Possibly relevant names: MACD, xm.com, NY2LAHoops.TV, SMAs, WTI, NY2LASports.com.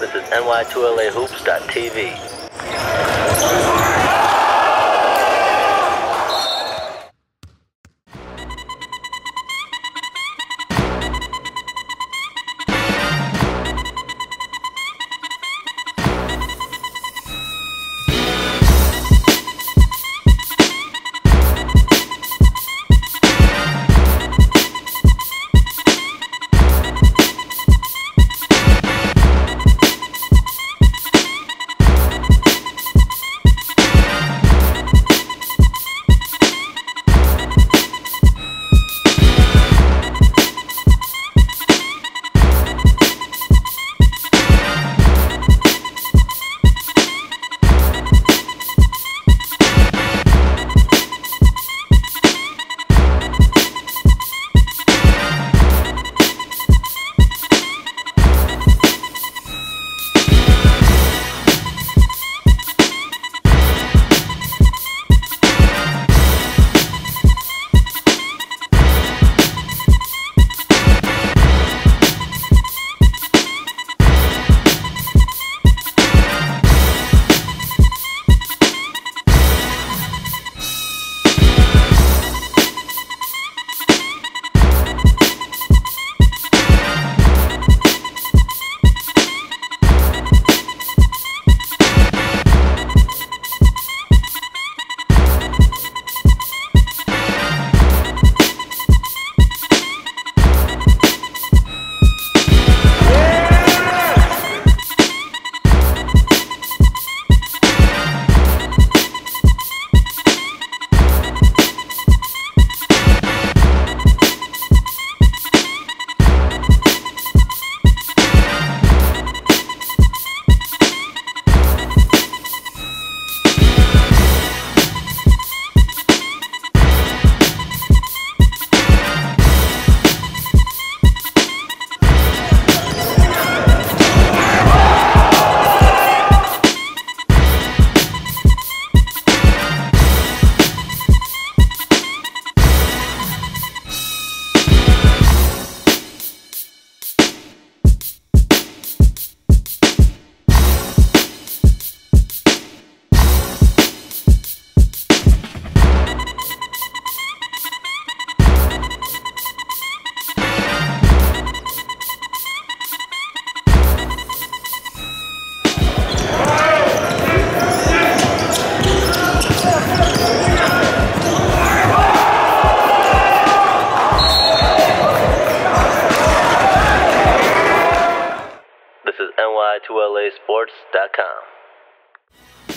This is NY2LAHoops.TV. NY2LASports.com.